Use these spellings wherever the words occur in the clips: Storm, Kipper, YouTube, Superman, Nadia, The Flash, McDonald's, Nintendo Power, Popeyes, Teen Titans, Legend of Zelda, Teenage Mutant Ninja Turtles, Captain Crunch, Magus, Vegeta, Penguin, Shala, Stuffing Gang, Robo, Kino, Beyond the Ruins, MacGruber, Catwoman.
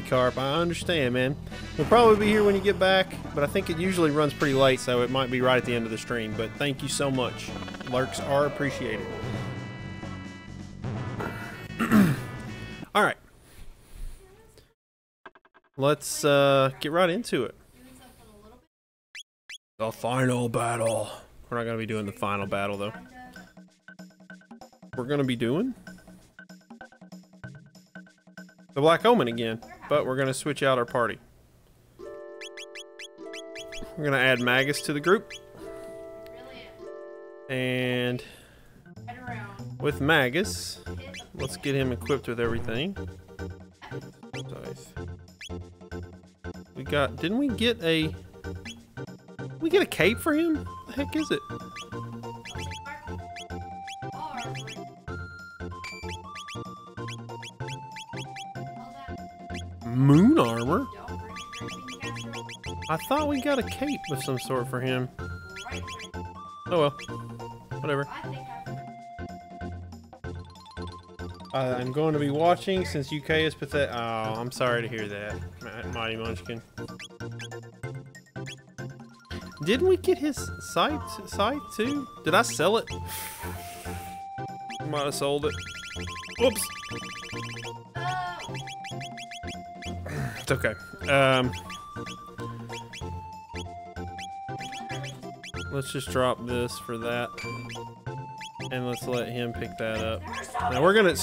courtesy car, but I understand, man. We'll probably be here when you get back, but I think it usually runs pretty late, so it might be right at the end of the stream. But thank you so much. Lurks are appreciated. All right. Let's get right into it. The final battle. We're not going to be doing the final battle, though. We're going to be doing the Black Omen again, but we're going to switch out our party. We're going to add Magus to the group. And with Magus, let's get him equipped with everything. We got, didn't we get a, did we get a cape for him? What the heck is it? Moon armor? I thought we got a cape of some sort for him. Oh well, whatever. I'm going to be watching since UK is pathetic. Oh, I'm sorry to hear that, Mighty Munchkin. Didn't we get his sight too? Did I sell it? Might have sold it. Whoops. It's okay. Let's just drop this for that, and let's let him pick that up. Now we're gonna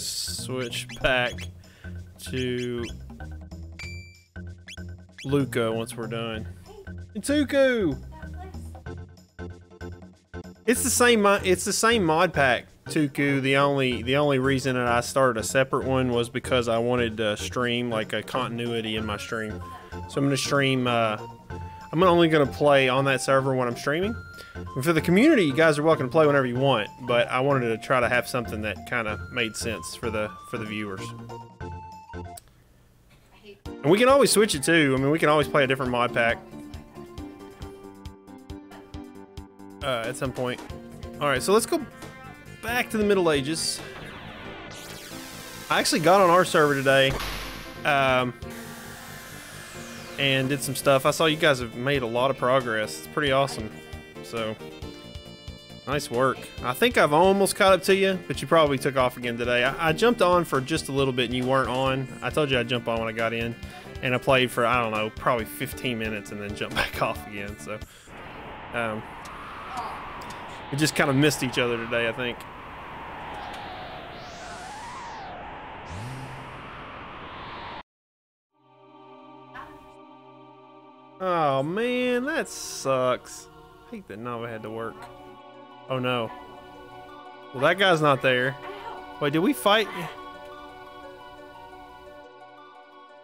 switch back to Lucca once we're done. And Tuku. It's the same mod pack. Tuku, the only reason that I started a separate one was because I wanted to stream like a continuity in my stream. So I'm gonna stream, I'm only gonna play on that server when I'm streaming. And for the community, you guys are welcome to play whenever you want, but I wanted to try to have something that kind of made sense for the viewers. And we can always switch it too. I mean, we can always play a different mod pack at some point. All right, so let's go back to the Middle Ages. I actually got on our server today and did some stuff. I saw you guys have made a lot of progress. It's pretty awesome. So nice work. I think I've almost caught up to you, but you probably took off again today. I jumped on for just a little bit and you weren't on. I told you I'd jump on when I got in, and I played for, I don't know, probably 15 minutes and then jumped back off again. So we just kind of missed each other today, I think. Oh man, that sucks. I hate that Nava had to work. Oh no. Well, that guy's not there. Wait, did we fight?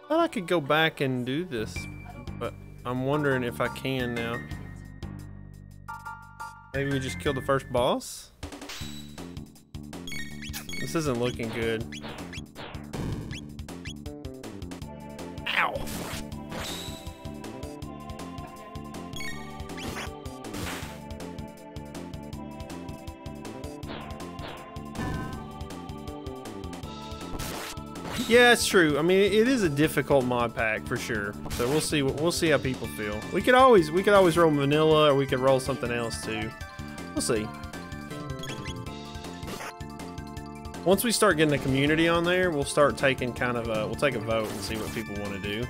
I thought I could go back and do this, but I'm wondering if I can now. Maybe we just killed the first boss? This isn't looking good. Ow! Yeah, it's true. I mean, it is a difficult mod pack for sure. So we'll see how people feel. We could always roll vanilla, or we could roll something else too. We'll see. Once we start getting the community on there, we'll start taking kind of a, we'll take a vote and see what people want to do.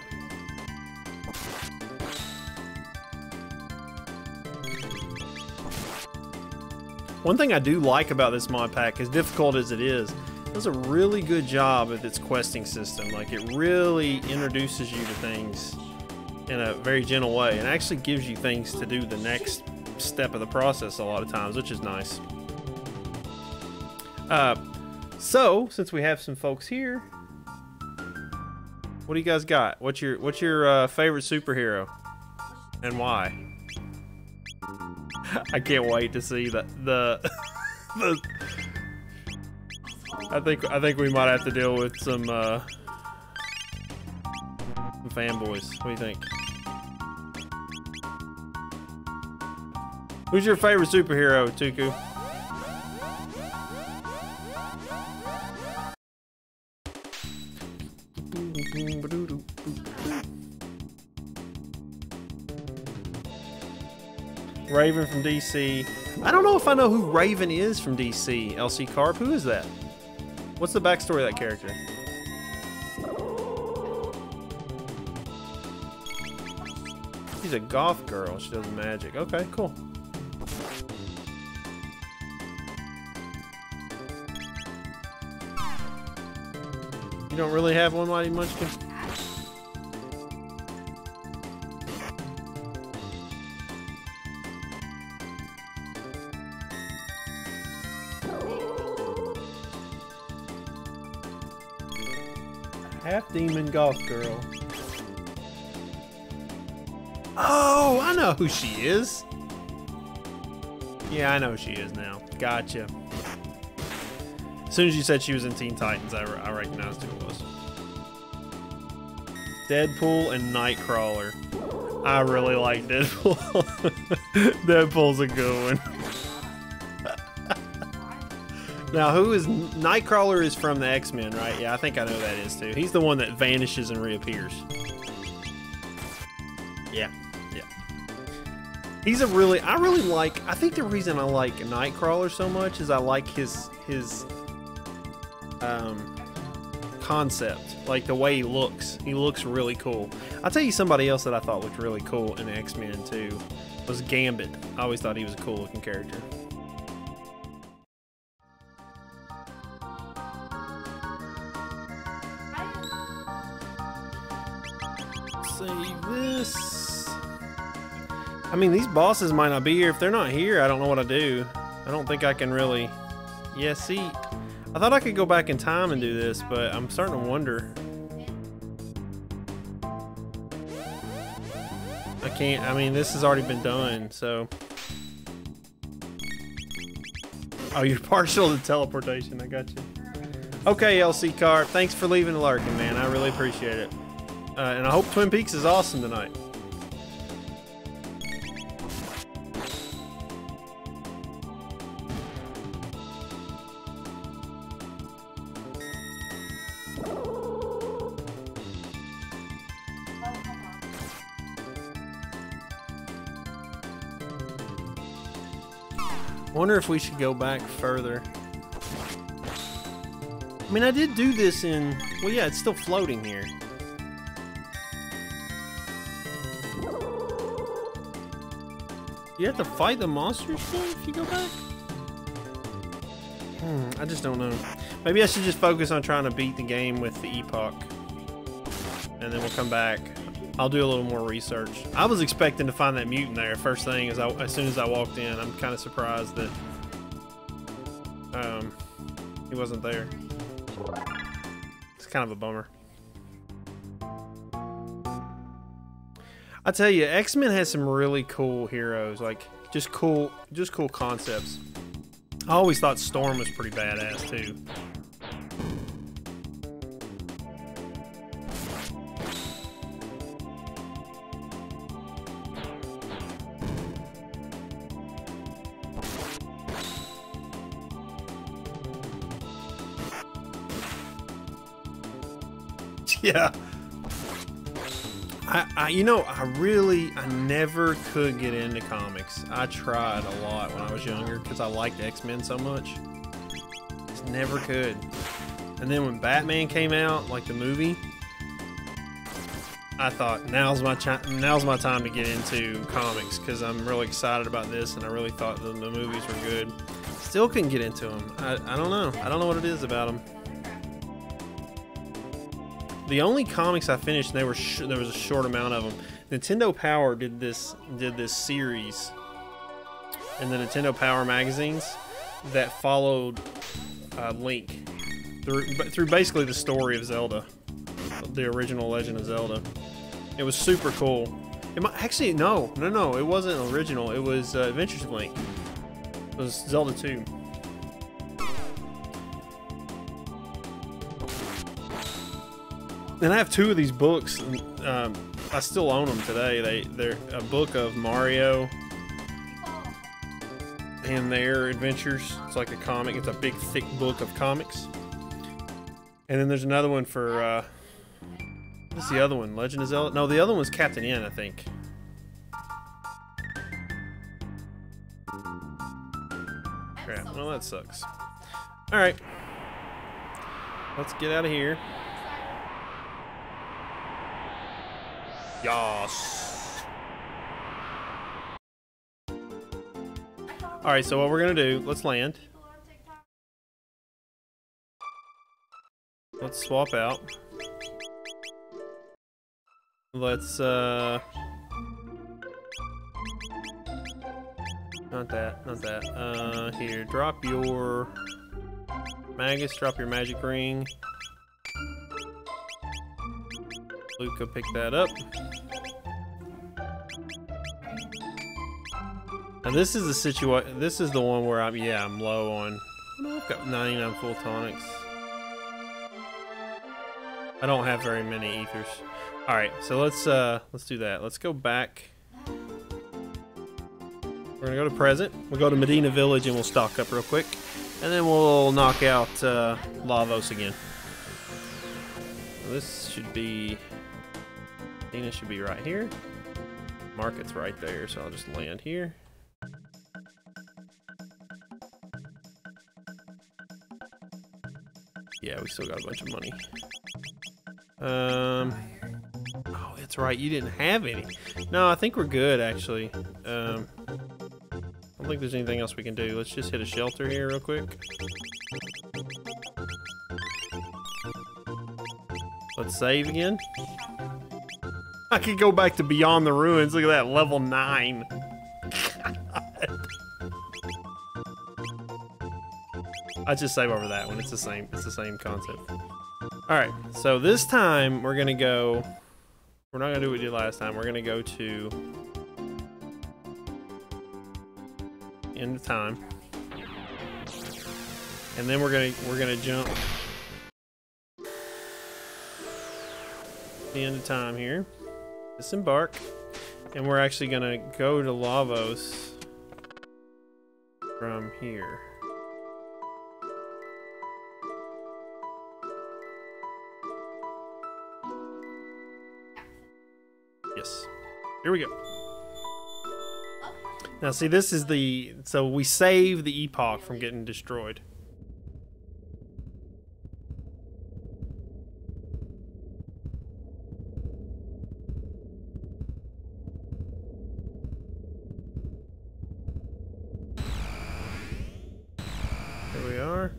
One thing I do like about this mod pack, as difficult as it is, does a really good job at its questing system. Like, it really introduces you to things in a very gentle way and actually gives you things to do the next step of the process a lot of times, which is nice. So since we have some folks here, what do you guys got? What's your favorite superhero and why? I can't wait to see the I think we might have to deal with some fanboys. What do you think? Who's your favorite superhero, Tuku? Raven from DC. I don't know if I know who Raven is from DC. LC Carp, who is that? What's the backstory of that character? She's a goth girl. She does magic. Okay, cool. You don't really have one mighty munchkin? Half demon golf girl. Oh, I know who she is. Yeah, I know who she is now. Gotcha. As soon as you said she was in Teen Titans, I recognized who it was. Deadpool and Nightcrawler. I really like Deadpool. Deadpool's a good one. Now, who is... Nightcrawler is from the X-Men, right? Yeah, I think I know who that is, too. He's the one that vanishes and reappears. Yeah. He's a really... I think the reason I like Nightcrawler so much is I like his... concept, like the way he looks. He looks really cool. I'll tell you somebody else that I thought looked really cool in X-Men too was Gambit. I always thought he was a cool looking character. Save this. I mean, these bosses might not be here. If they're not here, I don't know what I do. I don't think I can really... Yeah, see... I thought I could go back in time and do this, but I'm starting to wonder. I can't, I mean, this has already been done, so. Oh, you're partial to teleportation, I got you. Okay, LC Carp, thanks for leaving lurking, man. I really appreciate it. And I hope Twin Peaks is awesome tonight. Wonder if we should go back further. I mean, I did do this in... Well, yeah, it's still floating here. You have to fight the monsters still if you go back? I just don't know. Maybe I should just focus on trying to beat the game with the Epoch. And then we'll come back. I'll do a little more research. I was expecting to find that mutant there first thing as soon as I walked in. I'm kind of surprised that he wasn't there. It's kind of a bummer. I tell you, X-Men has some really cool heroes, like just cool concepts. I always thought Storm was pretty badass too. Yeah, you know, I never could get into comics. I tried a lot when I was younger because I liked X-Men so much. Just never could. And then when Batman came out, like the movie, I thought now's my time to get into comics because I'm really excited about this and I really thought the movies were good. Still couldn't get into them. I don't know. I don't know what it is about them. The only comics I finished, and there was a short amount of them. Nintendo Power did this series in the Nintendo Power magazines that followed Link through basically the story of Zelda, the original Legend of Zelda. It was super cool. It might, actually, no, it wasn't original. It was Adventures of Link. It was Zelda 2. And I have two of these books. I still own them today. They're a book of Mario and their adventures. It's like a comic. It's a big, thick book of comics. And then there's another one for What's the other one? Legend of Zelda? No, the other one was Captain N, I think. Crap. Well, that sucks. Alright. Let's get out of here. Yas. Alright, so what we're gonna do, let's land. Let's swap out. Let's, Not that. Here, drop your Magus, drop your magic ring. Lucca, pick that up. Now this is the situation, this is the one where I'm low on, I've got 99 full tonics. I don't have very many ethers. All right, so let's do that. Let's go back. We're gonna go to present. We'll go to Medina Village and we'll stock up real quick, and then we'll knock out Lavos again. So this should be, Medina should be right here. Market's right there, so I'll just land here. Yeah, we still got a bunch of money. Oh, that's right, you didn't have any. No, I think we're good, actually. I don't think there's anything else we can do. Let's just hit a shelter here real quick. Let's save again. I could go back to Beyond the Ruins. Look at that, level 9. God. I just save over that one. It's the same concept. Alright, so this time we're gonna go, we're not gonna do what we did last time, we're gonna go to End of Time. And then we're gonna jump the End of Time here. Disembark. And we're actually gonna go to Lavos from here. Here we go. Now see, this is the, so we save the Epoch from getting destroyed. There we are.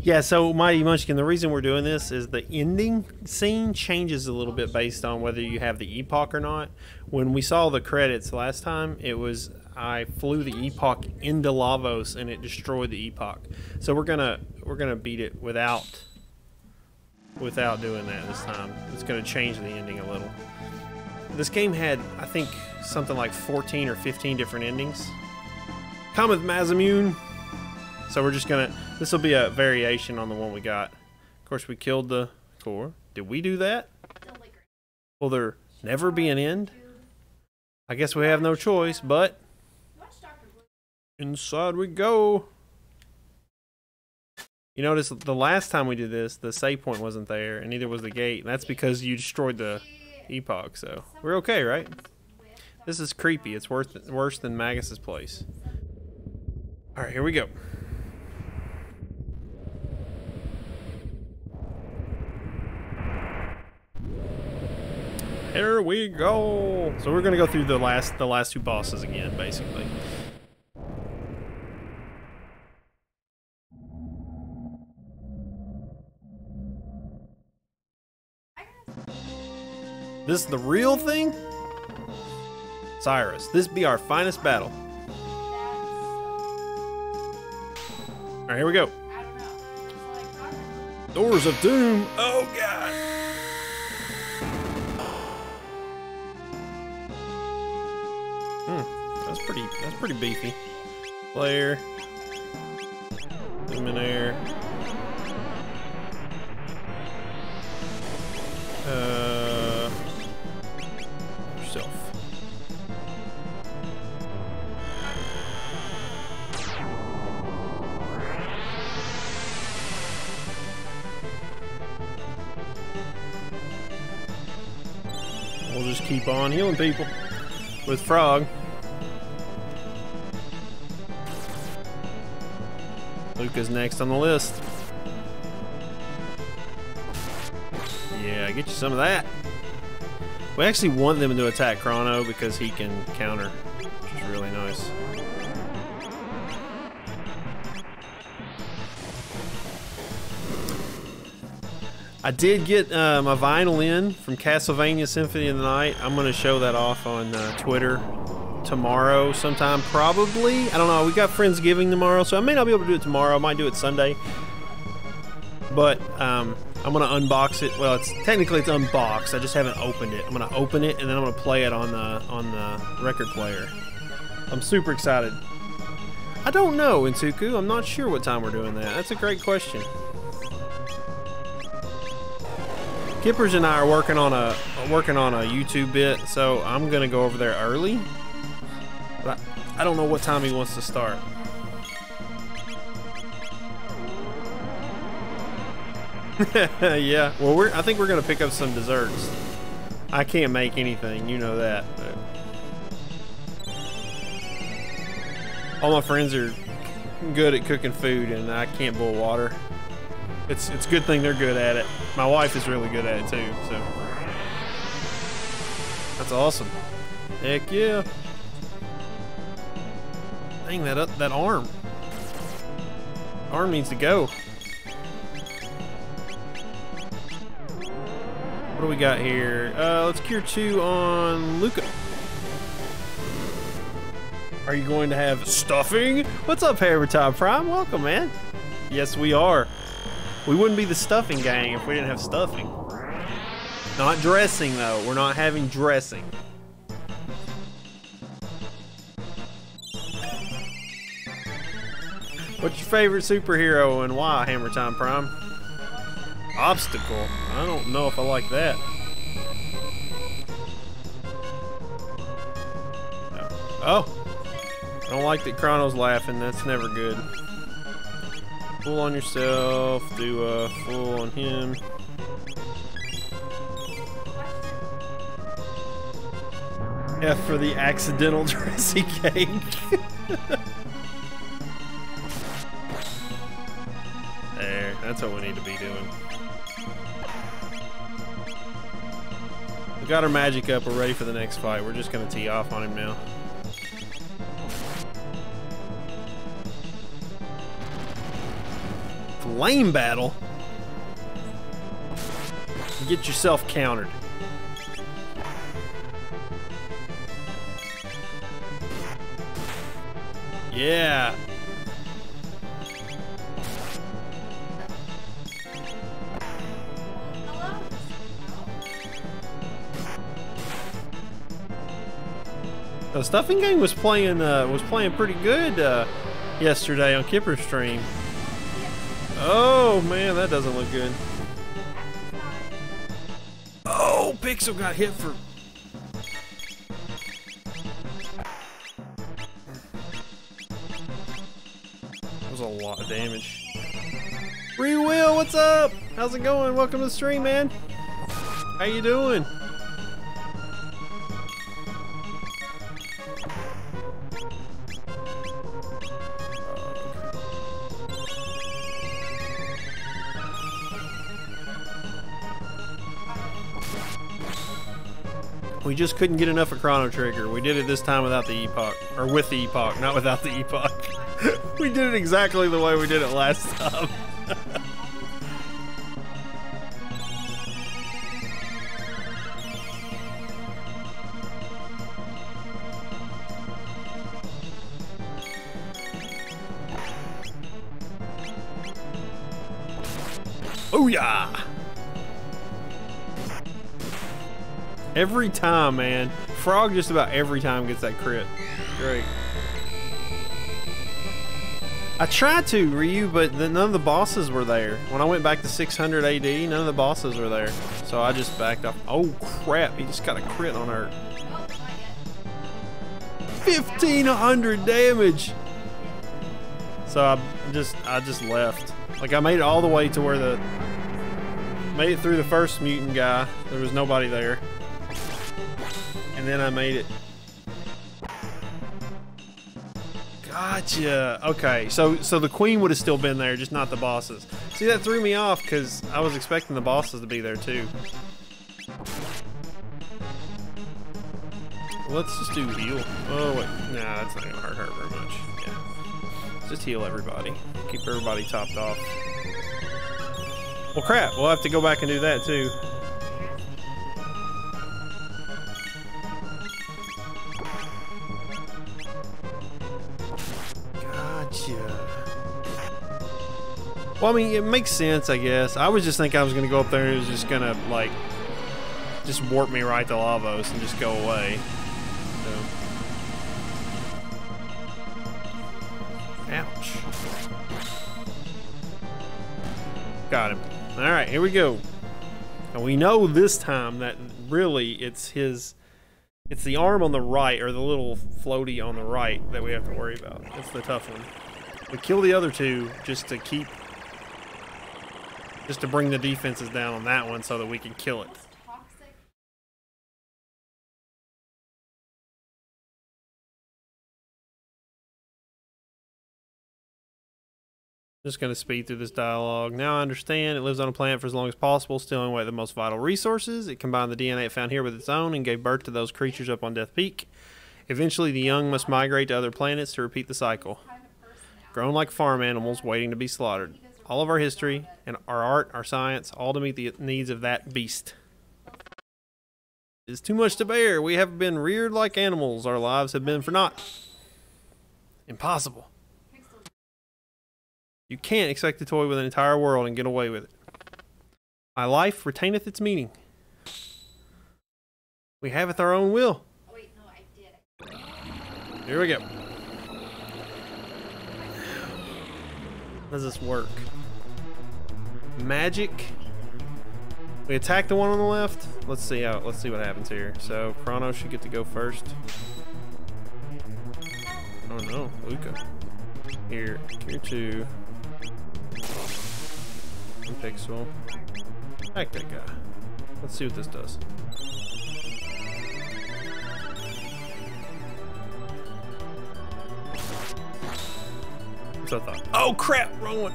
Yeah, so Mighty Munchkin, the reason we're doing this is the ending scene changes a little bit based on whether you have the Epoch or not. When we saw the credits last time, it was I flew the Epoch into Lavos and it destroyed the Epoch. So we're gonna beat it without doing that this time. It's gonna change the ending a little. This game had, I think, something like 14 or 15 different endings. Cometh Mazamune. So we're just gonna, this will be a variation on the one we got. Of course, we killed the core. Did we do that? Will there never be an end? I guess we have no choice, but inside we go. You notice the last time we did this, the save point wasn't there, and neither was the gate. And that's because you destroyed the Epoch, so we're okay, right? This is creepy. It's worse than Magus's place. All right, here we go. Here we go. So we're gonna go through the last two bosses again, basically. This is the real thing? Cyrus, this be our finest battle. Alright, here we go. Doors of Doom! Oh god! That's pretty beefy. Flare. Luminaire. Yourself. just keep on healing people with Frog. Lucca's next on the list. Yeah, get you some of that. We actually want them to attack Chrono because he can counter, which is really nice. I did get my vinyl in from Castlevania Symphony of the Night. I'm going to show that off on Twitter tomorrow sometime, probably. I don't know. We got Friendsgiving tomorrow, so I may not be able to do it tomorrow. I might do it Sunday. But I'm going to unbox it. Well, it's unboxed. I just haven't opened it. I'm going to open it, and then I'm going to play it on the record player. I'm super excited. I don't know, Intuku. I'm not sure what time we're doing that. That's a great question. Kippers and I are working on a YouTube bit, so I'm gonna go over there early. But I don't know what time he wants to start. Yeah, well, I think we're gonna pick up some desserts. I can't make anything, you know that. But all my friends are good at cooking food, and I can't boil water. It's a good thing they're good at it. My wife is really good at it too, so. That's awesome. Heck yeah. Dang, that arm. Arm needs to go. What do we got here? Let's cure 2 on Lucca. Are you going to have stuffing? What's up, Havertime Prime? Welcome, man. Yes, we are. We wouldn't be the Stuffing Gang if we didn't have stuffing. Not dressing, though. We're not having dressing. What's your favorite superhero and why, Hammer Time Prime? Obstacle. I don't know if I like that. Oh. I don't like that Chrono's laughing. That's never good. Full on yourself, do a full on him. F for the accidental dressy cake. There, that's what we need to be doing. We got our magic up, we're ready for the next fight. We're just gonna tee off on him now. Lame battle. Get yourself countered. Yeah. The Stuffing Gang was playing pretty good yesterday on Kipper's stream. Oh man, that doesn't look good. Oh, Pixel got hit for. That was a lot of damage. Free Will, what's up? How's it going? Welcome to the stream, man. How you doing? We just couldn't get enough of Chrono Trigger. We did it this time without the Epoch. Or with the Epoch, not without the Epoch. We did it exactly the way we did it last time. Booyah! Every time, man. Frog just about every time gets that crit. Great. I tried to, Ryu, but none of the bosses were there. When I went back to 600 AD, none of the bosses were there. So I just backed off. Oh, crap. He just got a crit on her. 1,500 damage! So I just left. Like, I made it all the way to where the... Made it through the first mutant guy. There was nobody there. And then I made it. Gotcha. Okay, so the queen would have still been there, just not the bosses. See, that threw me off because I was expecting the bosses to be there too. Let's just do heal. Oh wait, nah, that's not gonna hurt her very much. Yeah, just heal everybody. Keep everybody topped off. Well, crap. We'll have to go back and do that too. Well, I mean, it makes sense, I guess. I was just thinking I was going to go up there and it was just going to, like, just warp me right to Lavos and just go away. So. Ouch. Got him. Alright, here we go. And we know this time that really it's his... It's the arm on the right, or the little floaty on the right, that we have to worry about. That's the tough one. We kill the other two just to keep... Just to bring the defenses down on that one so that we can kill it. Just gonna speed through this dialogue. Now I understand it lives on a planet for as long as possible, stealing away the most vital resources. It combined the DNA it found here with its own and gave birth to those creatures up on Death Peak. Eventually the young must migrate to other planets to repeat the cycle. Grown like farm animals waiting to be slaughtered. All of our history, and our art, our science, all to meet the needs of that beast. It's too much to bear. We have been reared like animals. Our lives have been for naught. Impossible. You can't expect to toy with an entire world and get away with it. My life retaineth its meaning. We haveth our own will. Oh, wait, no, I did. Here we go. How does this work? Magic. We attack the one on the left. Let's see how. Let's see what happens here. So Chrono should get to go first. Oh no, Lucca. Here, tier two. And Pixel. Attack that guy. Let's see what this does. I thought. Oh crap! Wrong one.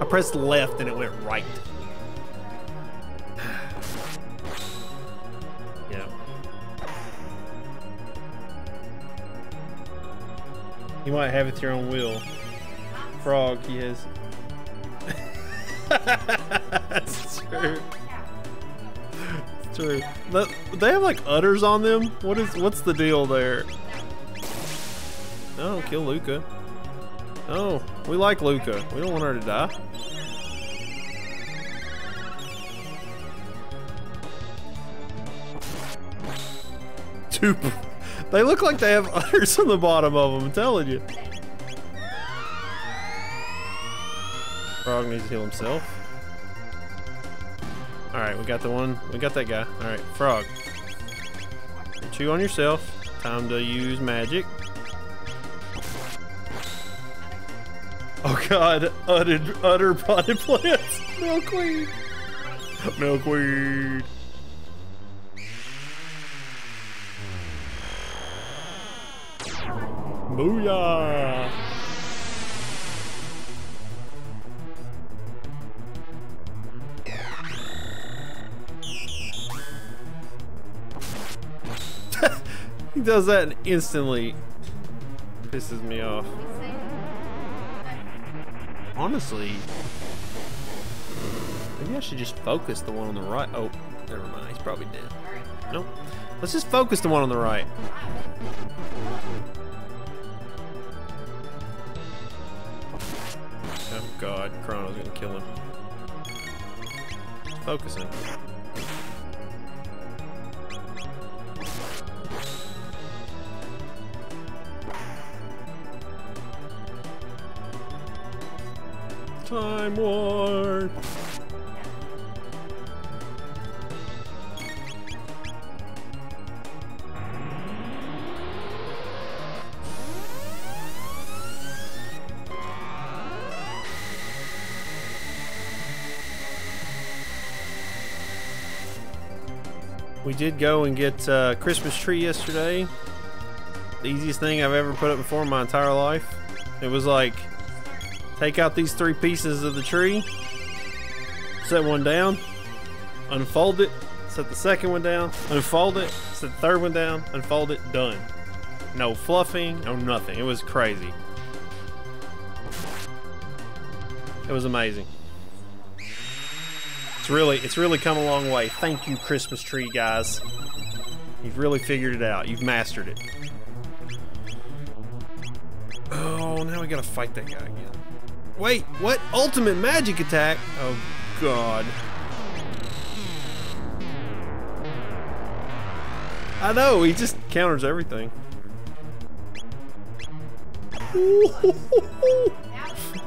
I pressed left and it went right. Yeah. You might have it to your own will. Frog, he is. That's true. It's true. They have like udders on them. What's the deal there? No, kill Lucca. Oh, we like Lucca. We don't want her to die. Two. They look like they have udders on the bottom of them, I'm telling you. Frog needs to heal himself. Alright, we got the one. We got that guy. Alright, Frog. Chew on yourself. Time to use magic. Oh god, utter potted plants. Milkweed. Milkweed. Booyah. He does that and instantly pisses me off. Honestly, maybe I should just focus the one on the right. Oh, never mind. He's probably dead. Nope. Let's just focus the one on the right. Oh god, Chrono's gonna kill him. Focus him. Time War. We did go and get a Christmas tree yesterday. The easiest thing I've ever put up before in my entire life. It was like, take out these three pieces of the tree, set one down, unfold it, set the second one down, unfold it, set the third one down, unfold it, done. No fluffing, no nothing. It was crazy. It was amazing. It's really come a long way. Thank you, Christmas tree guys. You've really figured it out. You've mastered it. Oh, now we gotta fight that guy again. Wait, what? Ultimate magic attack? Oh, God. I know, he just counters everything.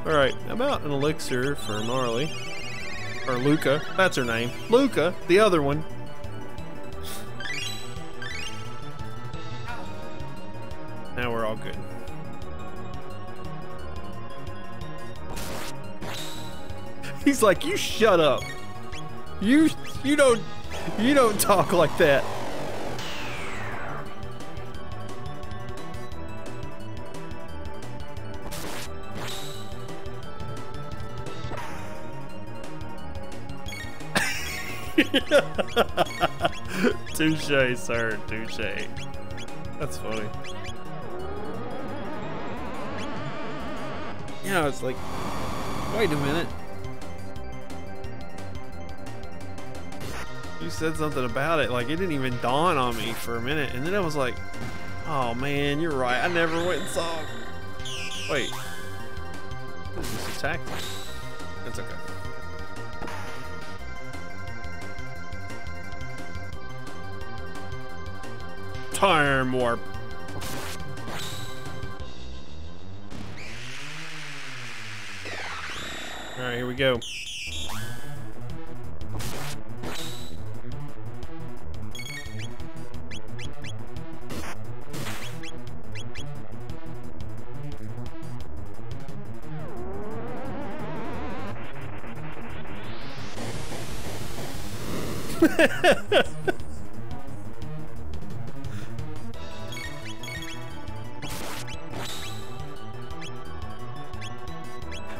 Alright, how about an elixir for Marley? Or Lucca, that's her name. Lucca, the other one. Now we're all good. He's like, you shut up. You don't talk like that. Touche, sir, touche. That's funny. Yeah, it's like, wait a minute. You said something about it, like it didn't even dawn on me for a minute, and then I was like, oh man, you're right, I never went and saw. Wait. This is just attacked. That's okay. Time warp. Alright, here we go.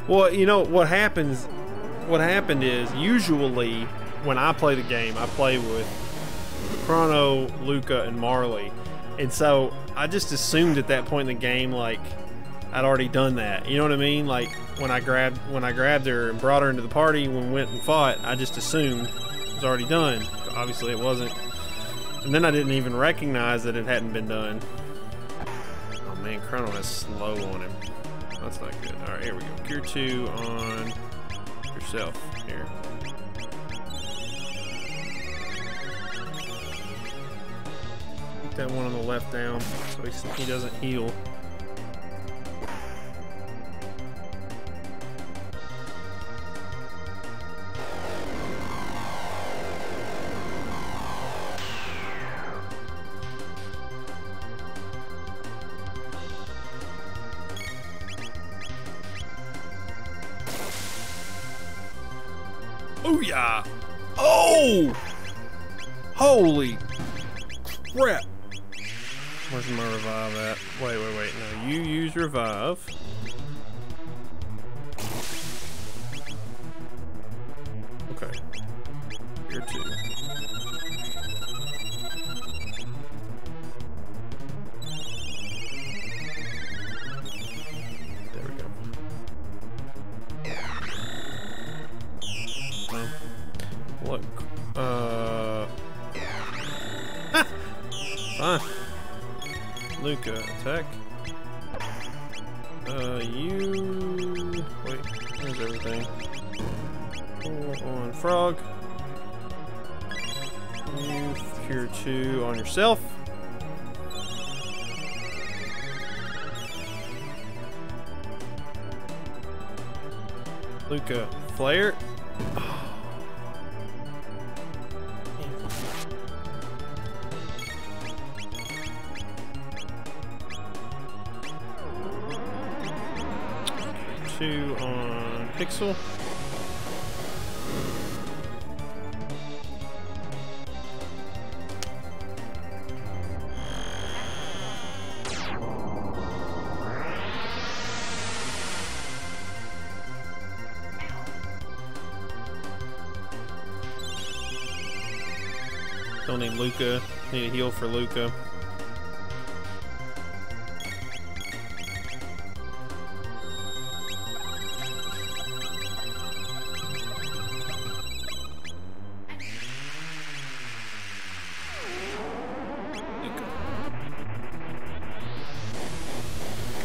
Well, you know what happens? What happened is usually when I play the game, I play with Chrono, Lucca, and Marley, and so I just assumed at that point in the game, like I'd already done that. You know what I mean? Like when I grabbed her and brought her into the party, when we went and fought, I just assumed it was already done. Obviously, it wasn't, and then I didn't even recognize that it hadn't been done. Oh man, Chrono is slow on him. That's not good. Alright, here we go. Cure 2 on yourself. Here. Keep that one on the left down so he doesn't heal. Booyah! Oh! Holy crap! Where's my revive at? Wait, wait, wait. No, you use revive. Okay. Here too. Lucca, attack. You... Wait, there's everything. Four on Frog. You cure 2 on yourself. Lucca, Flare. On Pixel. Still named Lucca. Need a heal for Lucca.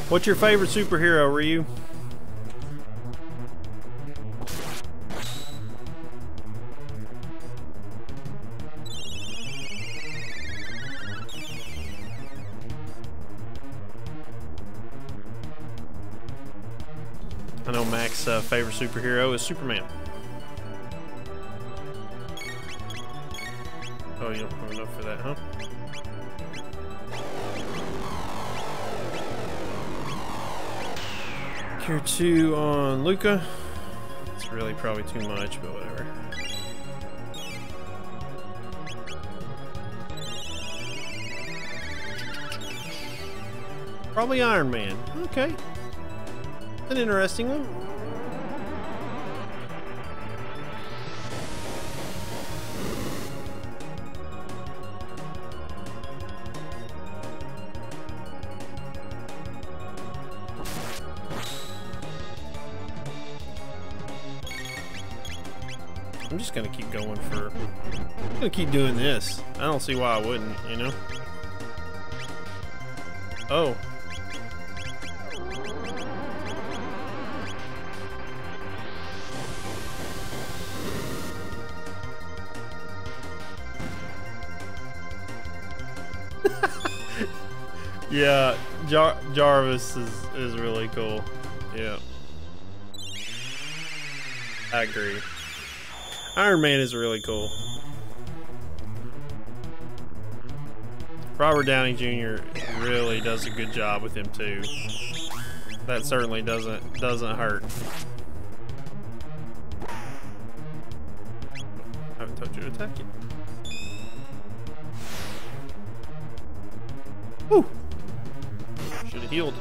What's your favorite superhero, Ryu? I know Mac's favorite superhero is Superman. Oh, you don't have enough for that, huh? Here 2 on Lucca. It's really probably too much, but whatever. Probably Iron Man. Okay. An interesting one. I'm just gonna keep going for... I'm gonna keep doing this. I don't see why I wouldn't, you know? Oh. Yeah, Jarvis is really cool. Yeah. I agree. Iron Man is really cool. Robert Downey Jr. really does a good job with him too. That certainly doesn't hurt. I haven't told you to attack it. Woo! Should've healed.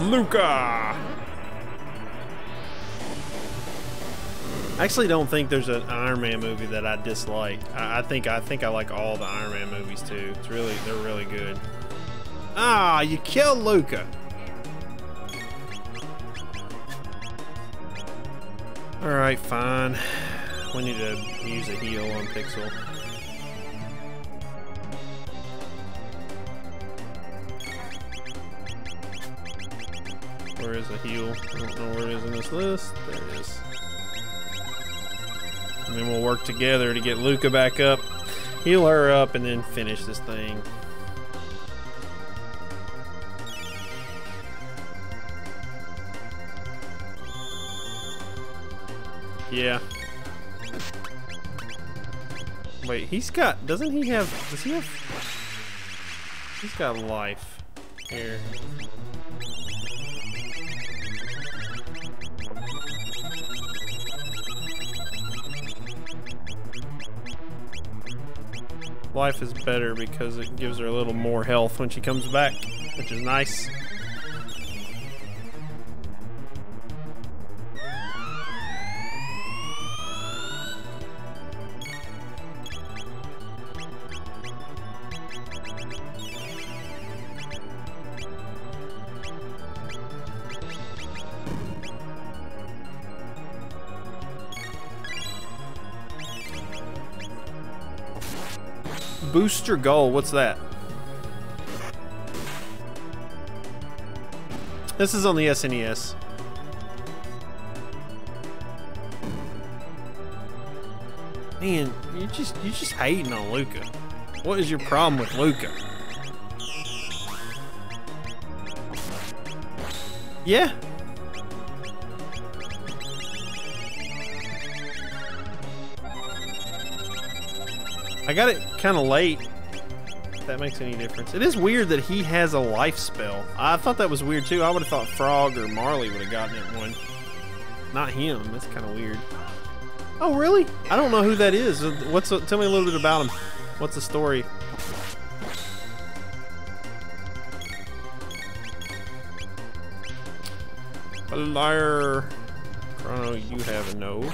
Lucca! I actually don't think there's an Iron Man movie that I dislike. I think I like all the Iron Man movies too. It's really, they're really good. Ah, you killed Lucca. All right, fine. We need to use a heal on Pixel. Where is a heal? I don't know where it is in this list. There it is. And then we'll work together to get Lucca back up, heal her up, and then finish this thing. Yeah. Wait, he's got, doesn't he have, does he have, he's got life here. Life is better because it gives her a little more health when she comes back, which is nice. Booster Gold, what's that? This is on the SNES. Man, you're just hating on Lucca. What is your problem with Lucca? Yeah. I got it kind of late, if that makes any difference. It is weird that he has a life spell. I thought that was weird too. I would have thought Frog or Marley would have gotten it one. Not him, that's kind of weird. Oh, really? I don't know who that is. What's a, tell me a little bit about him. What's the story? A liar. Chrono, you have a no.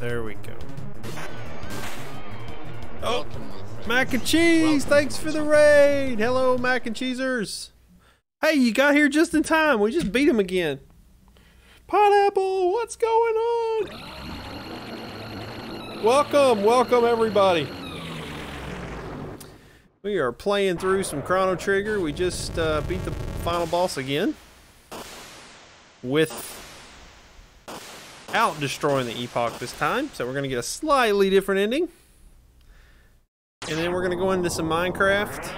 There we go. Oh, mac and cheese! Thanks for the raid. Hello, mac and cheesers. Hey, you got here just in time. We just beat him again. Pineapple, what's going on? Welcome, welcome everybody. We are playing through some Chrono Trigger. We just beat the final boss again with. Out destroying the Epoch this time, so we're gonna get a slightly different ending, and then we're gonna go into some Minecraft,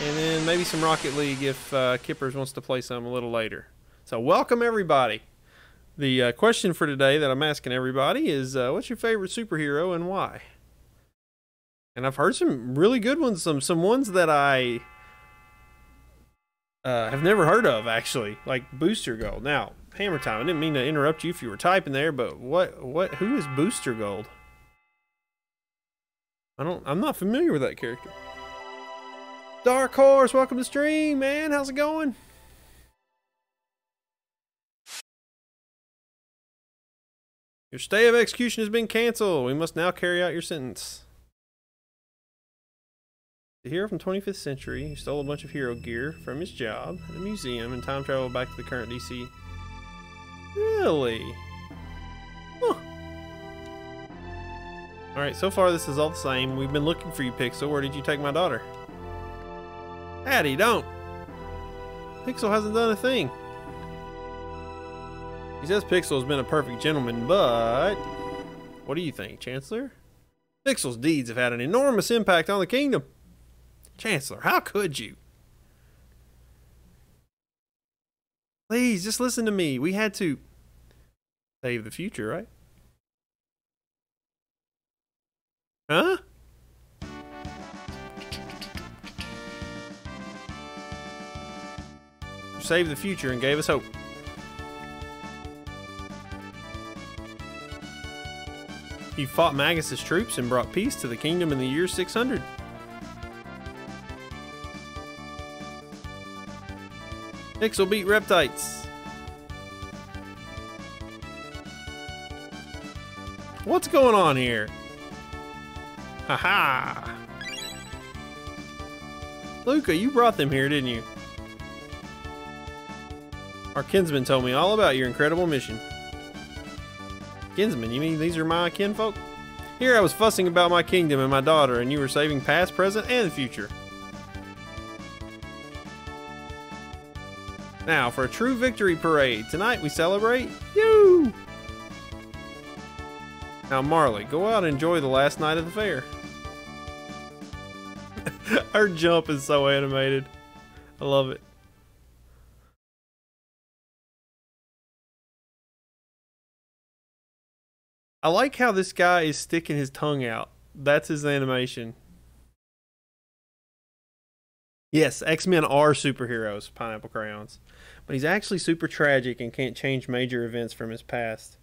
and then maybe some Rocket League if Kippers wants to play some a little later. So welcome everybody. The question for today that I'm asking everybody is, what's your favorite superhero and why? And I've heard some really good ones, some ones that I have never heard of actually, like Booster Gold. Now. Hammer time. I didn't mean to interrupt you if you were typing there, but what who is Booster Gold? I'm not familiar with that character. Dark Horse, welcome to the stream, man. How's it going? Your stay of execution has been canceled. We must now carry out your sentence. The hero from 25th century who stole a bunch of hero gear from his job at a museum and time traveled back to the current DC. Really? Huh. Alright, so far this is all the same. We've been looking for you, Pixel. Where did you take my daughter? Addie, don't! Pixel hasn't done a thing. He says Pixel has been a perfect gentleman, but... What do you think, Chancellor? Pixel's deeds have had an enormous impact on the kingdom. Chancellor, how could you? Please, just listen to me. We had to save the future, right? Huh? You saved the future and gave us hope. He fought Magus' troops and brought peace to the kingdom in the year 600. Pixel beat Reptites. What's going on here? Haha. Lucca, you brought them here, didn't you? Our kinsman told me all about your incredible mission. Kinsman, you mean these are my kinfolk? Here I was fussing about my kingdom and my daughter, and you were saving past, present, and the future. Now for a true victory parade. Tonight we celebrate you. Now Marley, go out and enjoy the last night of the fair. Her jump is so animated. I love it. I like how this guy is sticking his tongue out. That's his animation. Yes, X-Men are superheroes, Pineapple Crayons. But he's actually super tragic and can't change major events from his past.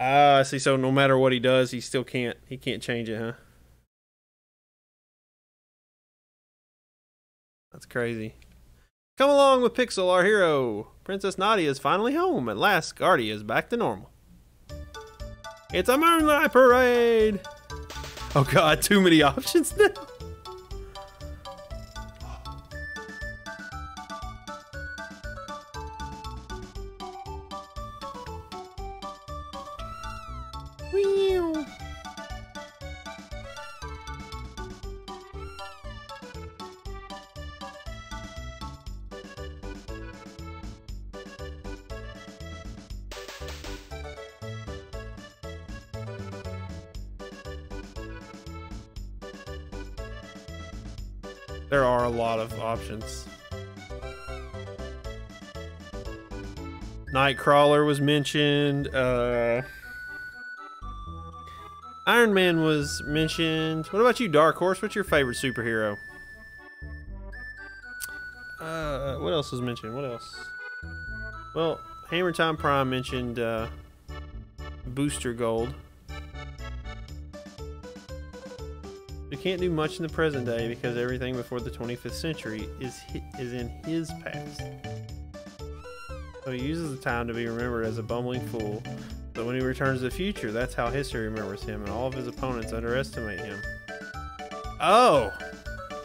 Ah, I see. So no matter what he does, he still can't. He can't change it, huh? That's crazy. Come along with Pixel, our hero. Princess Nadia is finally home. At last, Guardia is back to normal. It's a moonlight parade. Oh God, too many options now. There are a lot of options. Nightcrawler was mentioned. Iron Man was mentioned. What about you, Dark Horse? What's your favorite superhero? What else was mentioned? What else? Well, Hammer Time Prime mentioned Booster Gold. We can't do much in the present day because everything before the 25th century is in his past. So he uses the time to be remembered as a bumbling fool. So when he returns to the future, that's how history remembers him, and all of his opponents underestimate him. Oh!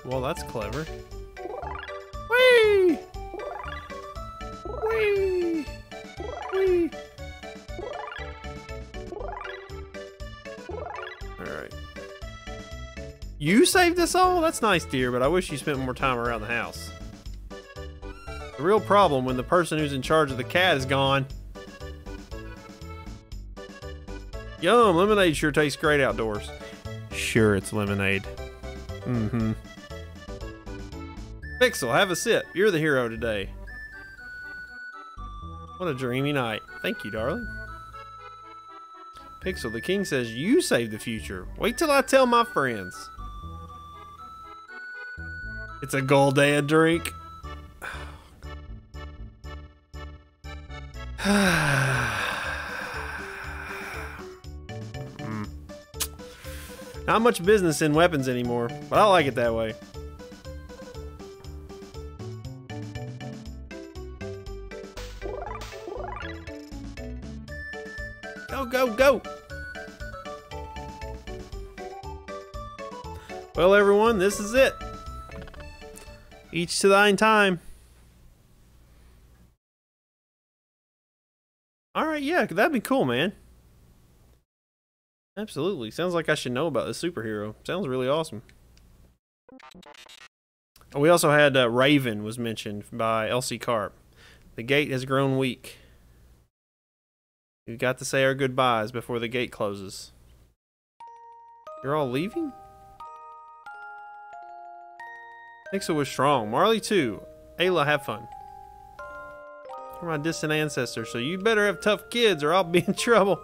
Well, that's clever. Whee! Whee! Whee! Alright. You saved us all? That's nice, dear, but I wish you spent more time around the house. The real problem when the person who's in charge of the cat is gone. Yum, lemonade sure tastes great outdoors. Sure, it's lemonade. Mm-hmm. Pixel, have a sip. You're the hero today. What a dreamy night. Thank you, darling. Pixel, the king says you save the future. Wait till I tell my friends. It's a Goldea drink. Not much business in weapons anymore, but I like it that way. Go, go, go! Well, everyone, this is it. Each to thine time. Alright, yeah, that'd be cool, man. Absolutely. Sounds like I should know about this superhero. Sounds really awesome. We also had Raven was mentioned by Elsie Carp. The gate has grown weak. We've got to say our goodbyes before the gate closes. You're all leaving? Pixel was strong. Marley too. Ayla, have fun. You're my distant ancestor, so you better have tough kids or I'll be in trouble.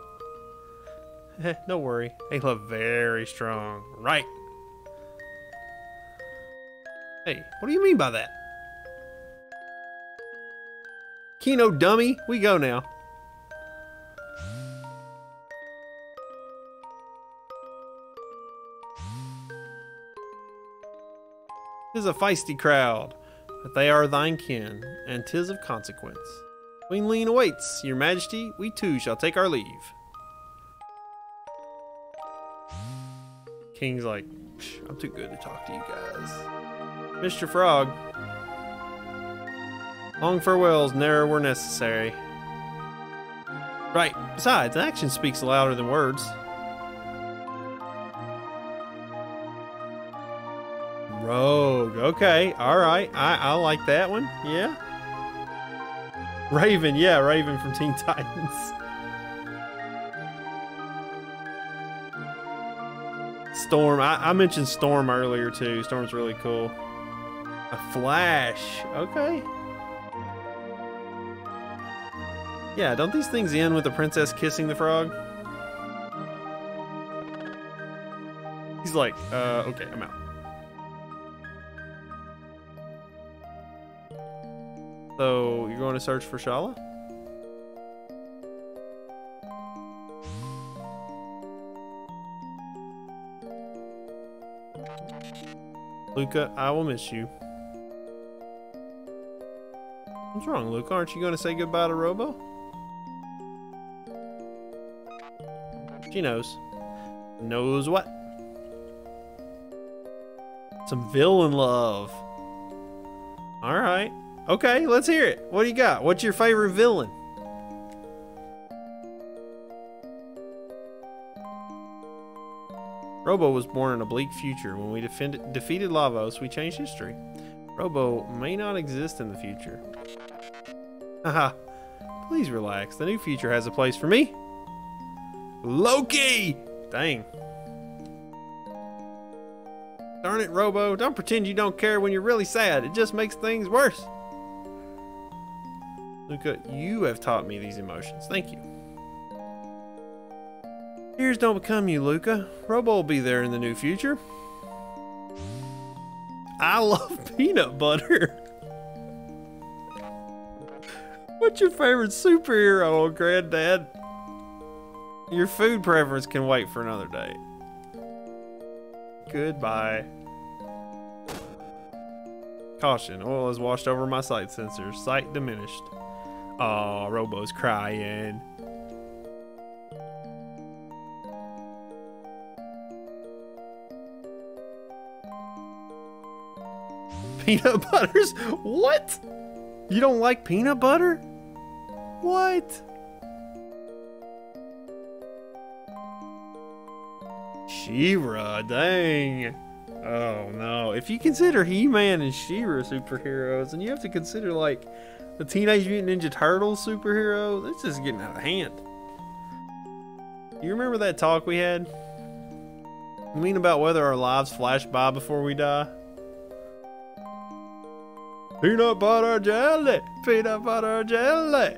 No worry. Ayla very strong. Right. Hey, what do you mean by that? Kino dummy, we go now. Tis a feisty crowd, but they are thine kin, and tis of consequence. Queen Lean awaits, your majesty, we too shall take our leave. King's like, I'm too good to talk to you guys. Mr. Frog. Long farewells ne'er were necessary. Right, besides, action speaks louder than words. Rogue, okay, alright, I like that one, yeah. Raven, yeah, Raven from Teen Titans. Storm, I mentioned Storm earlier too. Storm's really cool. A Flash, okay. Yeah, don't these things end with the princess kissing the frog? He's like, okay, I'm out. So, you're going to search for Shala? Lucca, I will miss you. What's wrong, Lucca? Aren't you going to say goodbye to Robo? She knows. Knows what? Some villain love. Alright. Okay, let's hear it. What do you got? What's your favorite villain? Robo was born in a bleak future. When we defeated Lavos, we changed history. Robo may not exist in the future. Haha. Please relax. The new future has a place for me. Loki! Dang. Darn it, Robo. Don't pretend you don't care when you're really sad. It just makes things worse. Lucca, you have taught me these emotions. Thank you. Tears don't become you, Lucca. Robo will be there in the new future. I love peanut butter. What's your favorite superhero, Granddad? Your food preference can wait for another day. Goodbye. Caution, oil is washed over my sight sensors. Sight diminished. Aw, Robo's crying. Peanut butters? What? You don't like peanut butter? What? She-Ra, dang. Oh no. If you consider He-Man and She-Ra superheroes, and you have to consider like the Teenage Mutant Ninja Turtles superhero, this is getting out of hand. You remember that talk we had? I mean, about whether our lives flash by before we die? Peanut butter jelly! Peanut butter jelly!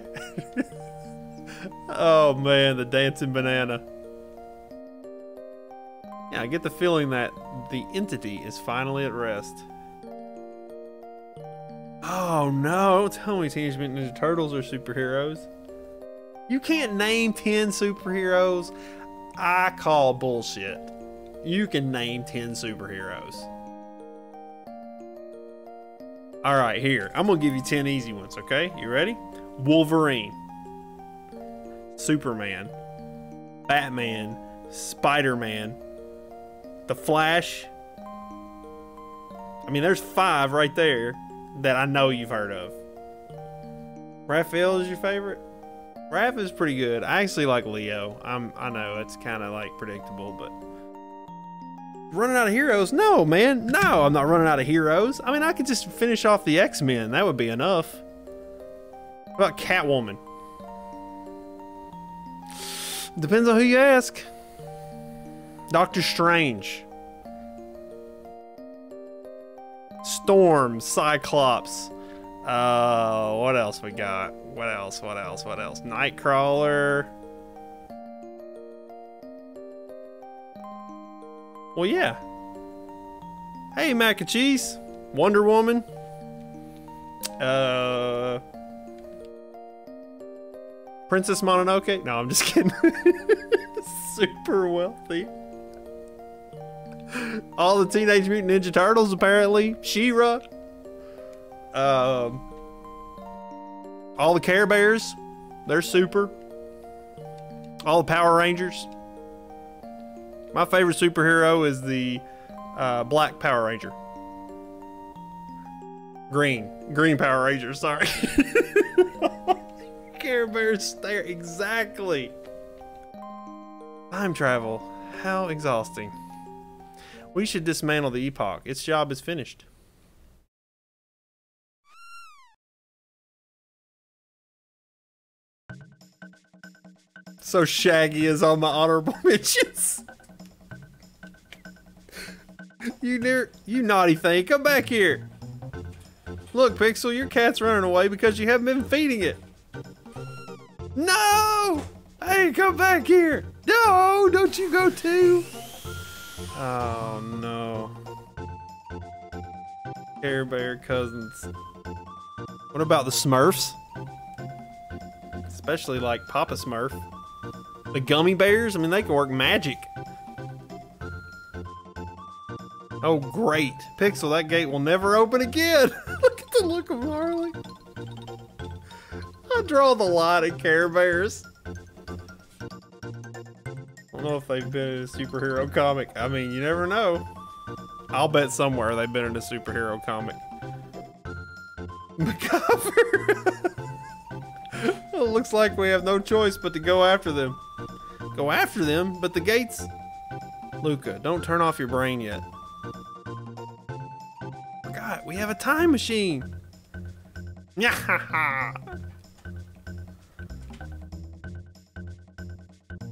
Oh man, the dancing banana. Yeah, I get the feeling that the entity is finally at rest. Oh no, don't tell me Teenage Mutant Ninja Turtles are superheroes. You can't name 10 superheroes. I call bullshit. You can name 10 superheroes. All right, here. I'm going to give you 10 easy ones, okay? You ready? Wolverine. Superman. Batman. Spider-Man. The Flash. I mean, there's 5 right there that I know you've heard of. Raphael is your favorite? Raph is pretty good. I actually like Leo. I know it's kind of like predictable, but... Running out of heroes? No, man. No, I'm not running out of heroes. I mean, I could just finish off the X-Men. That would be enough. What about Catwoman? Depends on who you ask. Doctor Strange. Storm. Cyclops. What else we got? What else? Nightcrawler. Well, yeah. Hey, Mac and Cheese. Wonder Woman. Princess Mononoke. No, I'm just kidding. Super wealthy. All the Teenage Mutant Ninja Turtles, apparently. She-Ra. All the Care Bears. They're super. All the Power Rangers. My favorite superhero is the black Power Ranger. Green Power Ranger, sorry. Care Bears stare, exactly. Time travel, how exhausting. We should dismantle the Epoch. Its job is finished. So Shaggy is on my honorable mentions. You naughty thing, come back here. Look, Pixel, your cat's running away because you haven't been feeding it. No! Hey, come back here. No, don't you go too. Oh, no. Care Bear cousins. What about the Smurfs? Especially like Papa Smurf. The Gummy Bears, I mean, they can work magic. Oh, great. Pixel, that gate will never open again. Look at the look of Marley. I draw the line at Care Bears. I don't know if they've been in a superhero comic. I mean, you never know. I'll bet somewhere they've been in a superhero comic. MacGruber. It looks like we have no choice but to go after them. Go after them? But the gates... Lucca, don't turn off your brain yet. We have a time machine.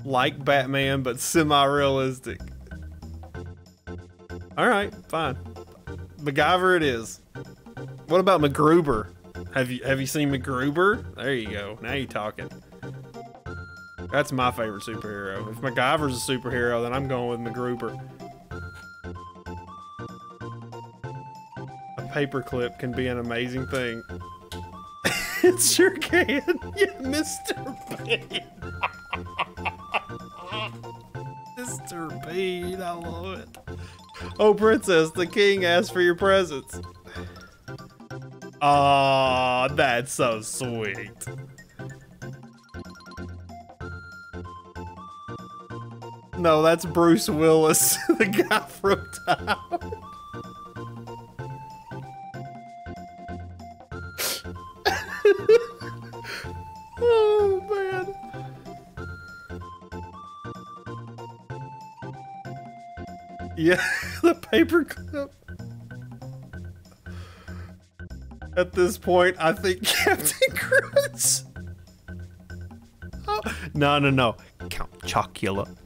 Like Batman, but semi-realistic. All right, fine. MacGyver it is. What about MacGruber? Have you seen MacGruber? There you go. Now you're talking. That's my favorite superhero. If MacGyver's a superhero, then I'm going with MacGruber. A paperclip can be an amazing thing. It sure can. Yeah, Mr. Bean. Mr. Bean, I love it. Oh, princess, the king asked for your presents. Aw, oh, that's so sweet. No, that's Bruce Willis, the guy from Time. Oh, man. Yeah, the paperclip. At this point, I think Captain Crunch. Oh. No, no, no. Count Chocula.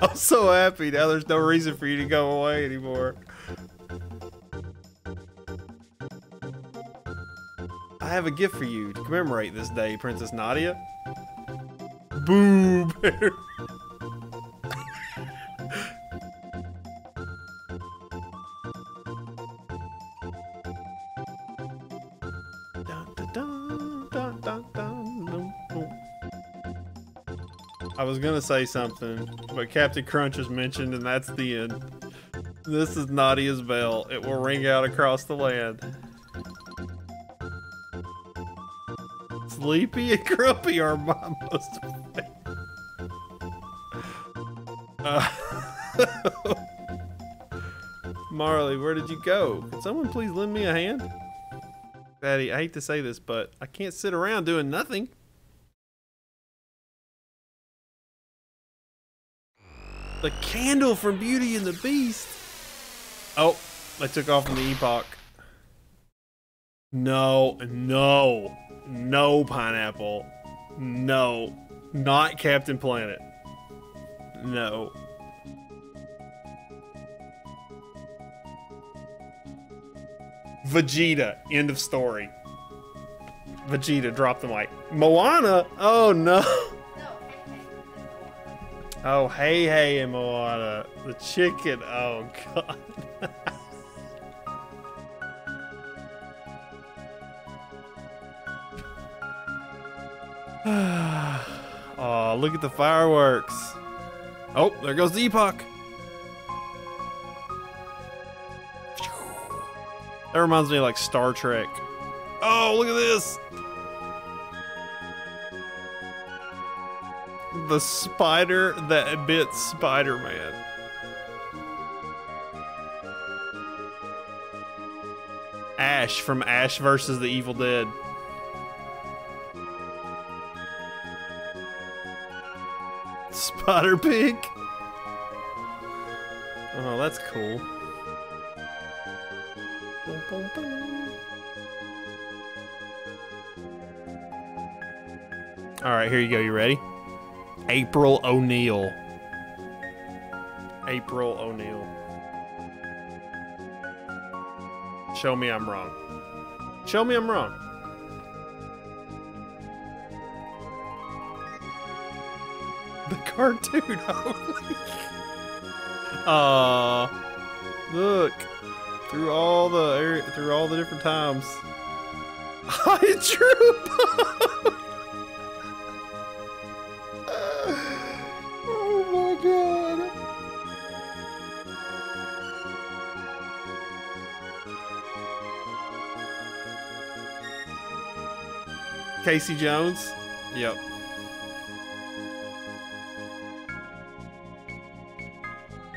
I'm so happy now there's no reason for you to go away anymore. I have a gift for you to commemorate this day, Princess Nadia. Boo Bear. I was gonna say something, but Captain Crunch is mentioned, and that's the end. This is Nadia's bell. It will ring out across the land. Sleepy and Grumpy are my most favorite. Marley, where did you go? Could someone please lend me a hand? Daddy, I hate to say this, but I can't sit around doing nothing. The candle from Beauty and the Beast. Oh, I took off from the Epoch. No, no, no pineapple. No, not Captain Planet. No. Vegeta, end of story. Vegeta, drop the mic. Moana, oh no. Oh, Hey Hey and Moana. The chicken. Oh, God. Oh, look at the fireworks. Oh, there goes the Epoch. That reminds me of, like, Star Trek. Oh, look at this. The spider that bit Spider-Man. Ash from Ash versus the Evil Dead. Spider Pig. Oh, that's cool. Boom, boom, boom. All right, here you go. You ready? April O'Neil. April O'Neil. Show me I'm wrong. Show me I'm wrong. The cartoon. Look through all the different times. I drew. Casey Jones? Yep.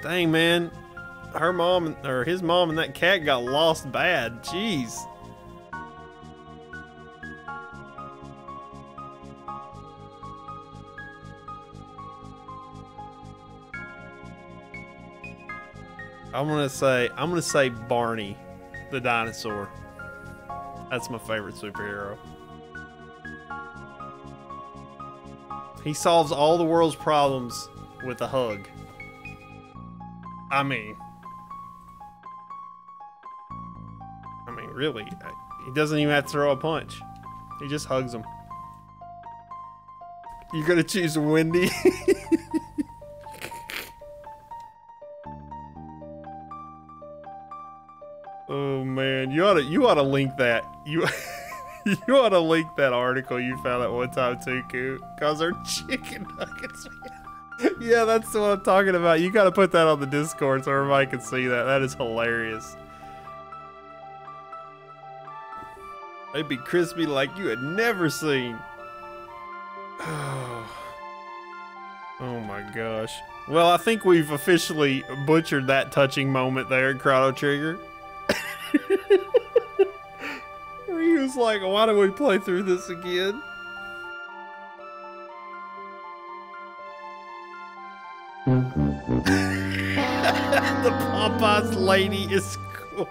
Dang, man. Her mom, or his mom and that cat got lost bad. Jeez. I'm gonna say Barney, the dinosaur. That's my favorite superhero. He solves all the world's problems with a hug. I mean, really, he doesn't even have to throw a punch. He just hugs them. You're gonna choose Wendy? Oh man, you oughta link that. You oughta link that article you found that one time, Tuku. Cause her chicken nuggets. Yeah, that's what I'm talking about. You gotta put that on the Discord so everybody can see that. That is hilarious. They'd be crispy like you had never seen. Oh my gosh. Well, I think we've officially butchered that touching moment there in Chrono Trigger. Where he was like, why do we play through this again? The Popeyes lady is cool.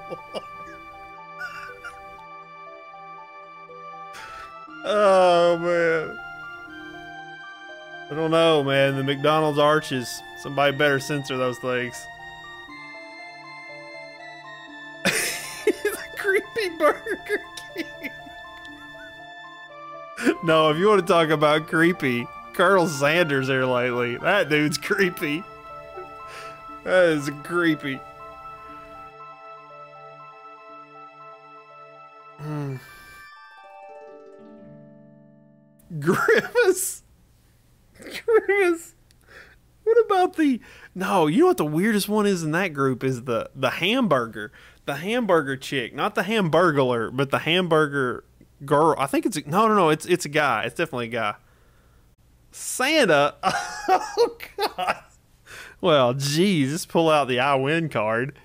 Oh man, I don't know, man. The McDonald's arches. Somebody better censor those things. The creepy Burger King. No, if you want to talk about creepy, Colonel Sanders here lately. That dude's creepy. That is creepy. Grimace? Grimace? What about the... No, you know what the weirdest one is in that group is the hamburger. The hamburger chick. Not the hamburglar, but the hamburger girl. I think it's... No, it's a guy. It's definitely a guy. Santa? Oh, God. Well, geez, just pull out the I win card.